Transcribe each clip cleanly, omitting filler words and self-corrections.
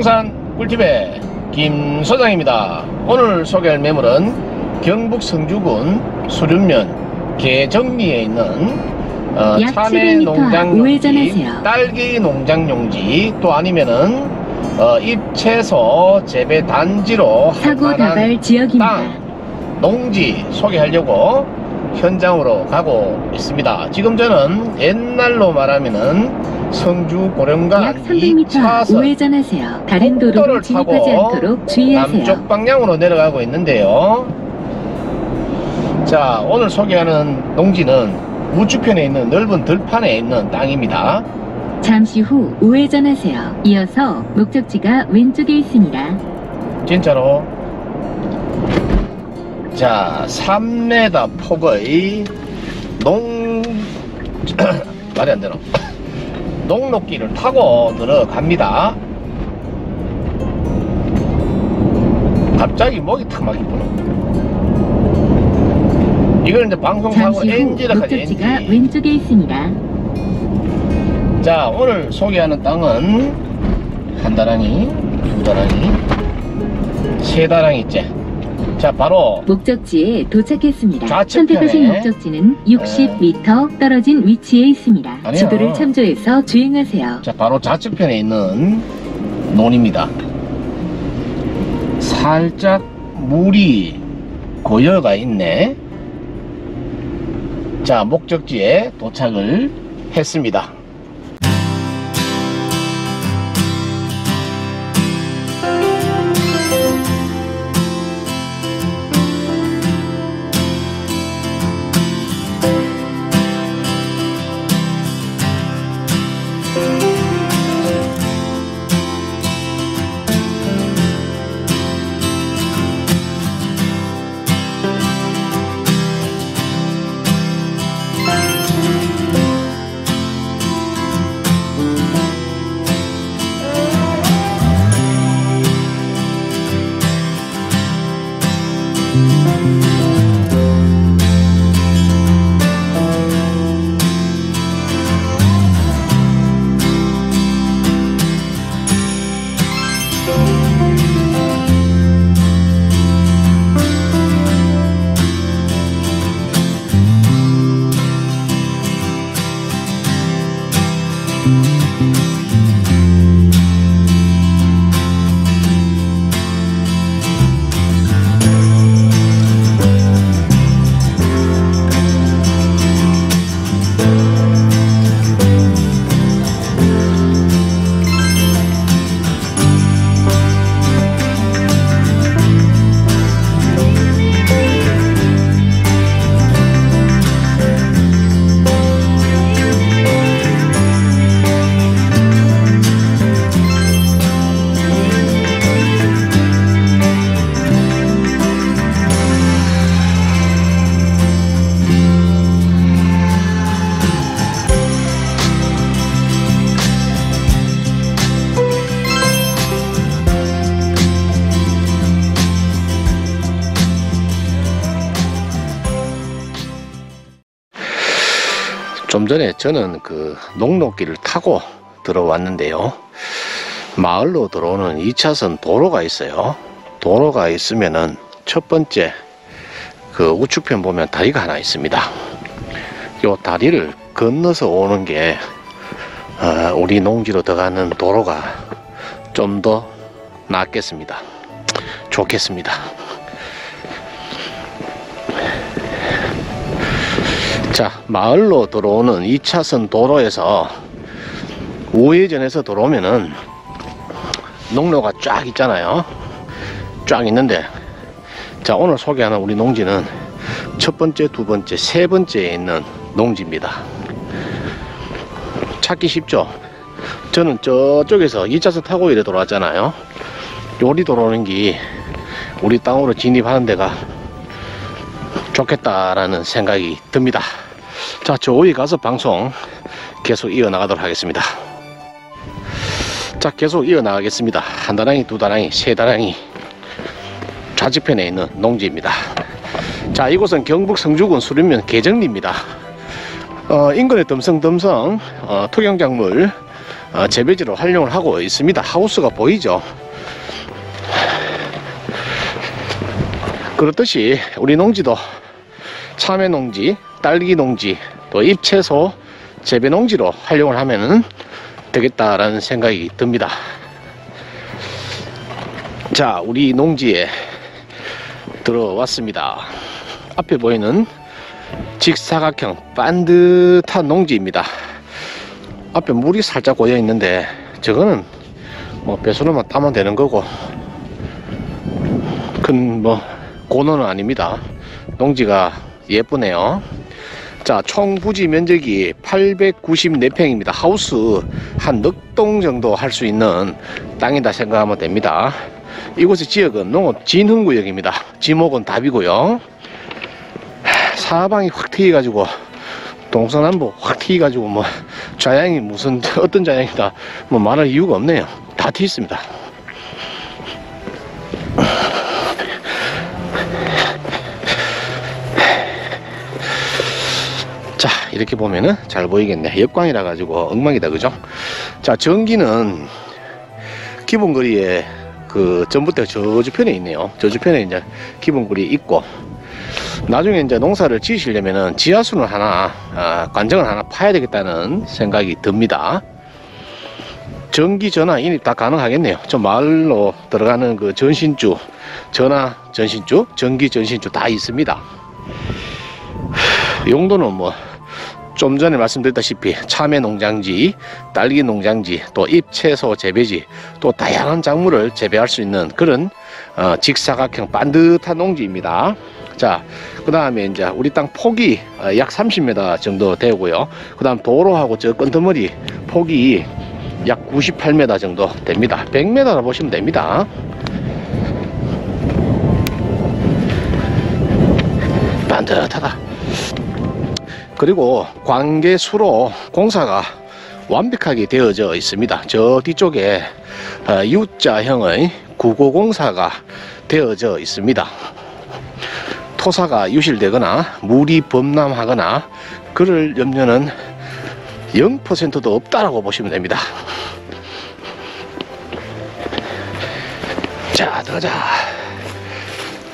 부동산 꿀팁의 김소장입니다. 오늘 소개할 매물은 경북 성주군 수륜면 개정리에 있는 참외 농장용지, 딸기 농장용지, 또 아니면은 잎채소 재배 단지로 사고다발 지역입니다. 땅, 농지 소개하려고 현장으로 가고 있습니다. 지금 저는 옛날로 말하면은 성주 고령간 약 300m 우회전하세요. 다른 도로를 진입하지 않도록 주의하세요. 남쪽 방향으로 내려가고 있는데요. 자, 오늘 소개하는 농지는 우측편에 있는 넓은 들판에 있는 땅입니다. 잠시 후 우회전하세요. 이어서 목적지가 왼쪽에 있습니다. 진짜로 자 3m 폭의 말이 안 되나? 농로길을 타고 들어갑니다. 갑자기 목이 탁 막히구나. 이걸 이제 방송사고 NG라고 하죠. NG. 왼쪽에 있습니다. 자, 오늘 소개하는 땅은 한 다랑이, 두 다랑이, 세 다랑이째. 자, 바로 목적지에 도착했습니다. 좌측편에 선택하신 목적지는 60m 떨어진 위치에 있습니다. 아니요. 지도를 참조해서 주행하세요. 자, 바로 좌측편에 있는 논입니다. 살짝 물이 고여가 있네. 자, 목적지에 도착을 했습니다. 좀 전에 저는 그 농로길을 타고 들어왔는데요. 마을로 들어오는 2차선 도로가 있어요. 도로가 있으면은 첫 번째 그 우측편 보면 다리가 하나 있습니다. 요 다리를 건너서 오는 게 우리 농지로 들어가는 도로가 좀 더 낫겠습니다. 좋겠습니다. 자, 마을로 들어오는 2차선 도로에서 우회전해서 들어오면은 농로가 쫙 있잖아요. 쫙 있는데, 자, 오늘 소개하는 우리 농지는 첫 번째, 두 번째, 세 번째에 있는 농지입니다. 찾기 쉽죠? 저는 저쪽에서 2차선 타고 이래 돌아왔잖아요. 요리 들어오는 게 우리 땅으로 진입하는 데가 좋겠다라는 생각이 듭니다. 자, 저 위에 가서 방송 계속 이어나가도록 하겠습니다. 자, 계속 이어나가겠습니다. 한 다랑이, 두 다랑이, 세 다랑이 좌측편에 있는 농지입니다. 자, 이곳은 경북 성주군 수륜면 개정리입니다. 인근의 듬성듬성 토경작물 재배지로 활용을 하고 있습니다. 하우스가 보이죠? 그렇듯이 우리 농지도 참외 농지, 딸기 농지, 또 잎채소 재배 농지로 활용을 하면 되겠다라는 생각이 듭니다. 자, 우리 농지에 들어왔습니다. 앞에 보이는 직사각형 반듯한 농지입니다. 앞에 물이 살짝 고여 있는데 저거는 뭐 배수로만 따면 되는 거고 큰 뭐 고노는 아닙니다. 농지가 예쁘네요. 자, 총 부지 면적이 894평입니다. 하우스 한 넉동 정도 할 수 있는 땅이다 생각하면 됩니다. 이곳의 지역은 농업 진흥구역입니다. 지목은 답이고요. 사방이 확 트여가지고 동서남북 확 트여가지고 뭐 좌양이 무슨 어떤 좌양이다 뭐 말할 이유가 없네요. 다 튀어 있습니다. 자, 이렇게 보면은 잘 보이겠네. 역광이라 가지고 엉망이다, 그죠? 자, 전기는 기본거리에 그 전봇대가 저주편에 있네요. 저주편에 이제 기본거리 있고, 나중에 이제 농사를 지으시려면은 지하수는 하나, 관정을 하나 파야 되겠다는 생각이 듭니다. 전기, 전화, 인입 다 가능하겠네요. 저 마을로 들어가는 그 전신주, 전화, 전신주, 전기, 전신주 다 있습니다. 용도는 뭐 좀 전에 말씀드렸다시피 참외 농장지, 딸기 농장지, 또 잎채소 재배지, 또 다양한 작물을 재배할 수 있는 그런 직사각형 반듯한 농지입니다. 자, 그 다음에 이제 우리 땅 폭이 약 30m 정도 되고요. 그 다음 도로하고 저 건터머리 폭이 약 98m 정도 됩니다. 100m라 보시면 됩니다. 반듯하다. 그리고 관계수로 공사가 완벽하게 되어져 있습니다. 저 뒤쪽에 U자형의 구조공사가 되어져 있습니다. 토사가 유실되거나 물이 범람하거나 그럴 염려는 0%도 없다라고 보시면 됩니다. 자, 들어가자.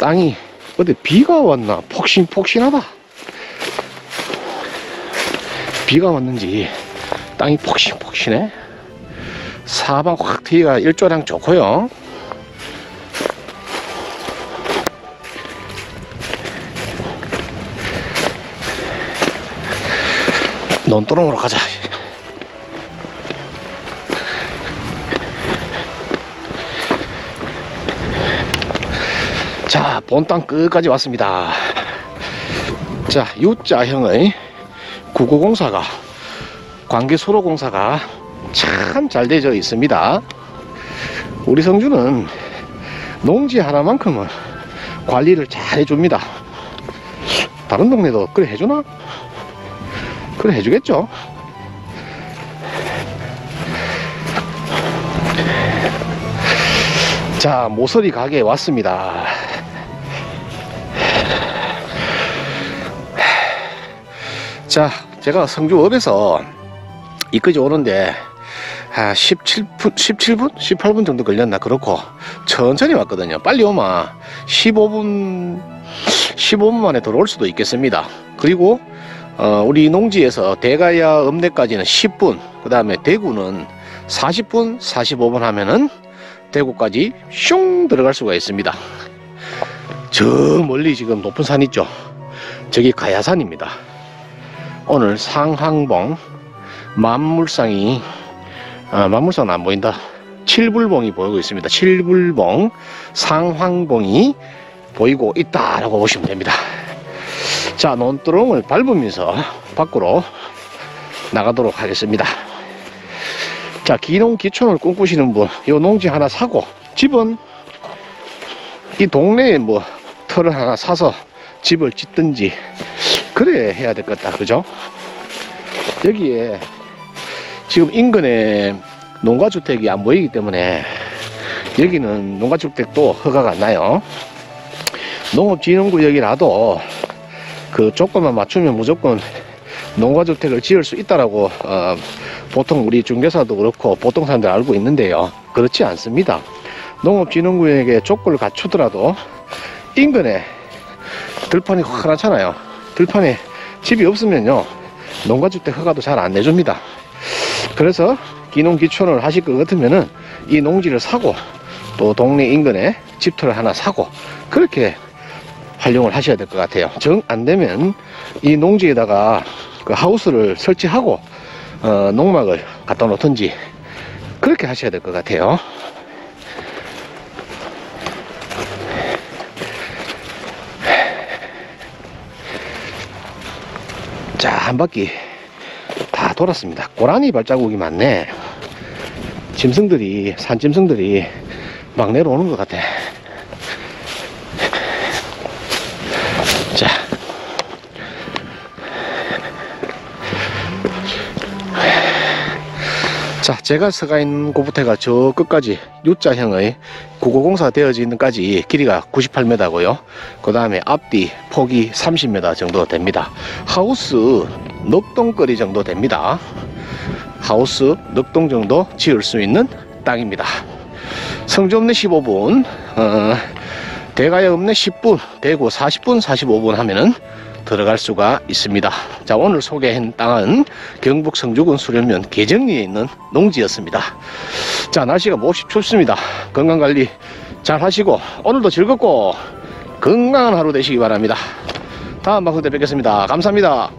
땅이 어디 비가 왔나? 폭신폭신하다. 비가 왔는지 땅이 폭신폭신해. 사방 확 트기가 일조량 좋고요. 논두렁으로 가자. 자, 본땅 끝까지 왔습니다. 자, U자형의 구고공사가, 관계수로공사가 참 잘 되어 있습니다. 우리 성주는 농지 하나만큼은 관리를 잘 해줍니다. 다른 동네도 그래 해주나? 그래 해주겠죠. 자, 모서리 가게에 왔습니다. 자, 제가 성주읍에서 이까지 오는데 18분 정도 걸렸나 그렇고 천천히 왔거든요. 빨리 오면 15분 만에 들어올 수도 있겠습니다. 그리고 우리 농지에서 대가야 읍내까지는 10분, 그 다음에 대구는 40분 45분 하면은 대구까지 슝 들어갈 수가 있습니다. 저 멀리 지금 높은 산 있죠? 저기 가야산입니다. 오늘 상왕봉, 만물상이, 만물상은 안 보인다. 칠불봉이 보이고 있습니다. 칠불봉, 상왕봉이 보이고 있다라고 보시면 됩니다. 자, 논두렁을 밟으면서 밖으로 나가도록 하겠습니다. 자, 기농 기촌을 꿈꾸시는 분, 요 농지 하나 사고, 집은 이 동네에 뭐 터를 하나 사서 집을 짓든지, 그래 해야 될 것 같다, 그죠? 여기에 지금 인근에 농가주택이 안 보이기 때문에 여기는 농가주택도 허가가 안 나요. 농업진흥구역이라도 그 조건만 맞추면 무조건 농가주택을 지을 수 있다라고 보통 우리 중개사도 그렇고 보통 사람들 알고 있는데요, 그렇지 않습니다. 농업진흥구역에 조건을 갖추더라도 인근에 들판이 허나잖아요. 들판에 집이 없으면요, 농가주택 허가도 잘 안 내줍니다. 그래서 기농기촌을 하실 것 같으면은 이 농지를 사고 또 동네 인근에 집터를 하나 사고 그렇게 활용을 하셔야 될 것 같아요. 정 안 되면 이 농지에다가 그 하우스를 설치하고 농막을 갖다 놓든지 그렇게 하셔야 될 것 같아요. 자, 한 바퀴 다 돌았습니다. 고라니 발자국이 많네. 짐승들이, 산짐승들이 막 내려오는 것 같아. 자, 제가 서가 있는 곳부터가 저 끝까지 U자형의 950사 되어진 데까지 길이가 98m고요. 그 다음에 앞뒤 폭이 30m 정도 됩니다. 하우스 넉동거리 정도 됩니다. 하우스 넉동 정도 지을 수 있는 땅입니다. 성주 읍내 15분, 대가여 읍내 10분, 대구 40분, 45분 하면은 들어갈 수가 있습니다. 자, 오늘 소개한 땅은 경북 성주군 수륜면 계정리에 있는 농지였습니다. 자, 날씨가 몹시 춥습니다. 건강관리 잘 하시고 오늘도 즐겁고 건강한 하루 되시기 바랍니다. 다음 방송 때 뵙겠습니다. 감사합니다.